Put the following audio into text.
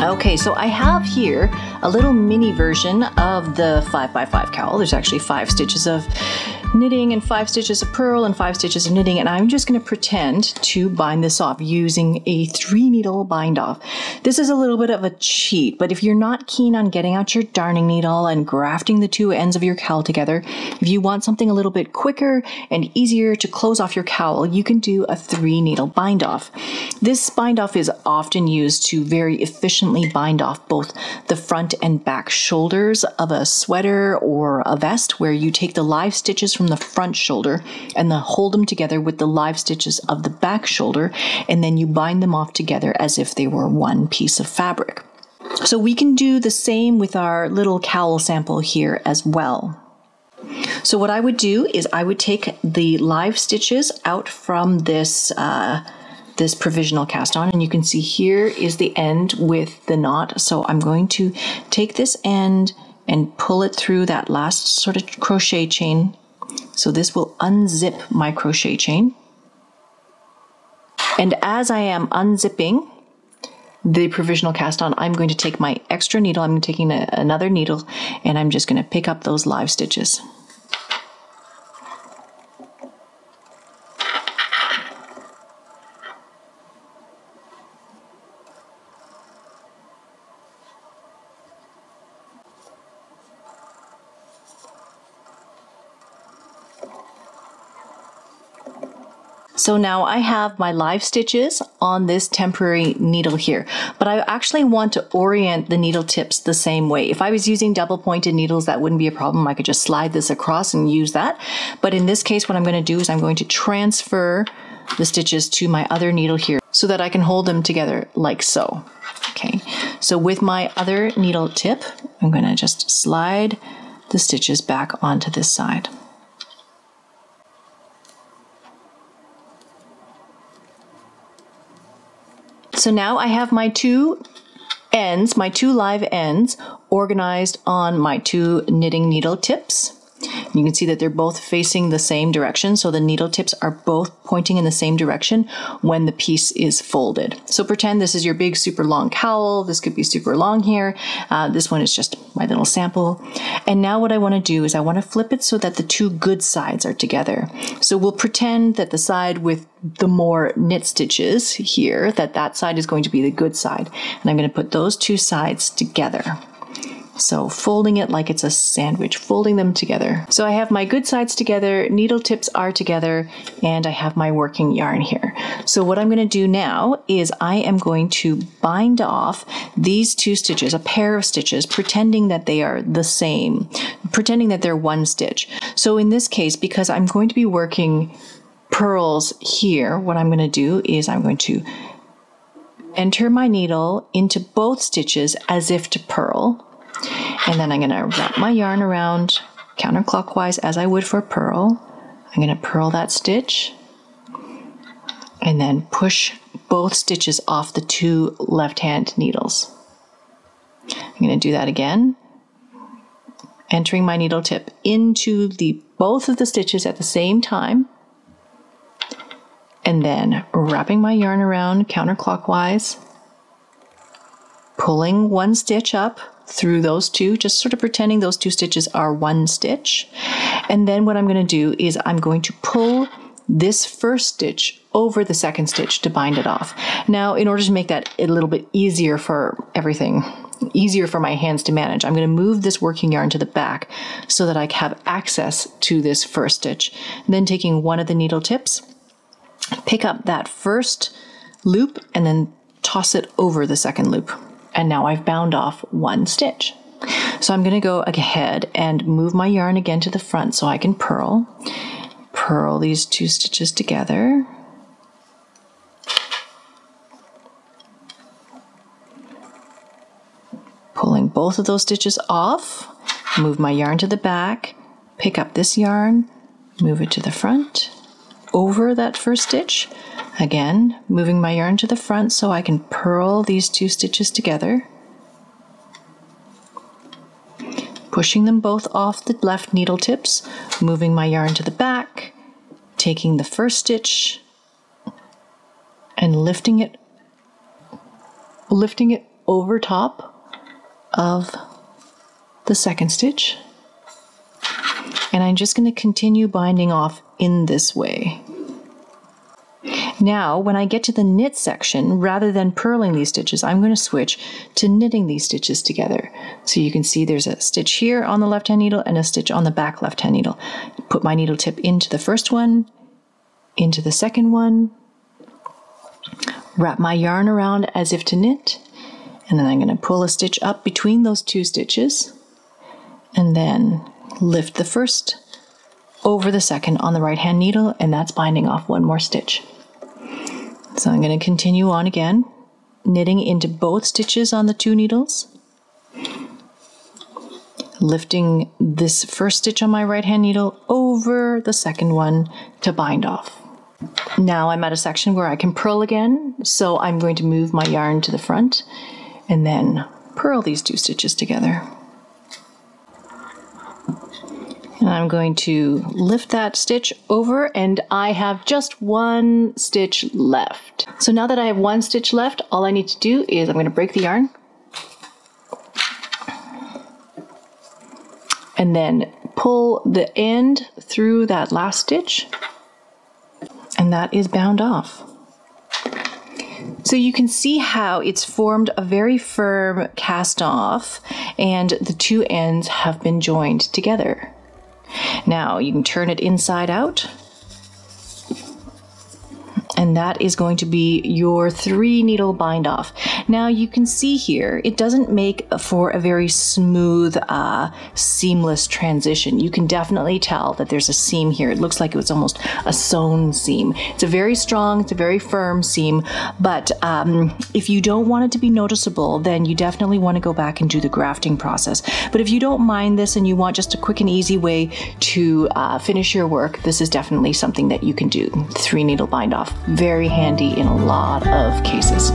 Okay, so I have here a little mini version of the 5x5 cowl. There's actually 5 stitches of knitting and 5 stitches of purl and 5 stitches of knitting, and I'm just going to pretend to bind this off using a 3-needle bind off. This is a little bit of a cheat, but if you're not keen on getting out your darning needle and grafting the two ends of your cowl together, if you want something a little bit quicker and easier to close off your cowl, you can do a 3-needle bind off. This bind off is often used to very efficiently bind off both the front and back shoulders of a sweater or a vest, where you take the live stitches from the front shoulder and then hold them together with the live stitches of the back shoulder, and then you bind them off together as if they were one piece of fabric. So we can do the same with our little cowl sample here as well. So what I would do is I would take the live stitches out from this provisional cast on, and you can see here is the end with the knot. So I'm going to take this end and pull it through that last sort of crochet chain. So this will unzip my crochet chain. And as I am unzipping the provisional cast on, I'm going to take my extra needle, I'm taking another needle, and I'm just going to pick up those live stitches. So now I have my live stitches on this temporary needle here, but I actually want to orient the needle tips the same way. If I was using double pointed needles, that wouldn't be a problem. I could just slide this across and use that. But in this case, what I'm going to do is I'm going to transfer the stitches to my other needle here so that I can hold them together like so. Okay, so with my other needle tip, I'm going to just slide the stitches back onto this side. So now I have my two ends, my two live ends, organized on my two knitting needle tips. You can see that they're both facing the same direction, so the needle tips are both pointing in the same direction when the piece is folded. So pretend this is your big super long cowl. This could be super long here. This one is just my little sample. And now what I want to do is I want to flip it so that the two good sides are together. So we'll pretend that the side with the more knit stitches here, that side is going to be the good side, and I'm going to put those two sides together. So folding it like it's a sandwich, folding them together. So I have my good sides together, needle tips are together, and I have my working yarn here. So what I'm going to do now is I am going to bind off these two stitches, a pair of stitches, pretending that they are the same, pretending that they're one stitch. So in this case, because I'm going to be working purls here, what I'm going to do is I'm going to enter my needle into both stitches as if to purl, and then I'm going to wrap my yarn around counterclockwise as I would for purl. I'm going to purl that stitch and then push both stitches off the two left-hand needles. I'm going to do that again, entering my needle tip into both of the stitches at the same time, and then wrapping my yarn around counterclockwise, pulling one stitch up through those two, just sort of pretending those two stitches are one stitch. And then what I'm going to do is I'm going to pull this first stitch over the second stitch to bind it off. Now, in order to make that a little bit easier for everything, easier for my hands to manage, I'm going to move this working yarn to the back so that I have access to this first stitch. And then taking one of the needle tips, pick up that first loop and then toss it over the second loop. And now I've bound off one stitch. So I'm going to go ahead and move my yarn again to the front so I can purl. Purl these two stitches together. Pulling both of those stitches off, move my yarn to the back, pick up this yarn, move it to the front, over that first stitch. Again, moving my yarn to the front so I can purl these two stitches together, pushing them both off the left needle tips, moving my yarn to the back, taking the first stitch and lifting it over top of the second stitch, and I'm just going to continue binding off in this way. Now, when I get to the knit section, rather than purling these stitches, I'm going to switch to knitting these stitches together. So you can see there's a stitch here on the left-hand needle and a stitch on the back left-hand needle. Put my needle tip into the first one, into the second one, wrap my yarn around as if to knit, and then I'm going to pull a stitch up between those two stitches, and then lift the first over the second on the right-hand needle, and that's binding off one more stitch. So I'm going to continue on again, knitting into both stitches on the two needles, lifting this first stitch on my right-hand needle over the second one to bind off. Now I'm at a section where I can purl again, so I'm going to move my yarn to the front and then purl these two stitches together. And I'm going to lift that stitch over, and I have just one stitch left. So now that I have one stitch left, all I need to do is I'm going to break the yarn and then pull the end through that last stitch, and that is bound off. So you can see how it's formed a very firm cast off, and the two ends have been joined together. Now you can turn it inside out, and that is going to be your three needle bind off. Now you can see here, it doesn't make for a very smooth, seamless transition. You can definitely tell that there's a seam here. It looks like it was almost a sewn seam. It's a very strong, it's a very firm seam, but if you don't want it to be noticeable, then you definitely want to go back and do the grafting process. But if you don't mind this and you want just a quick and easy way to finish your work, this is definitely something that you can do. Three needle bind off. Very handy in a lot of cases.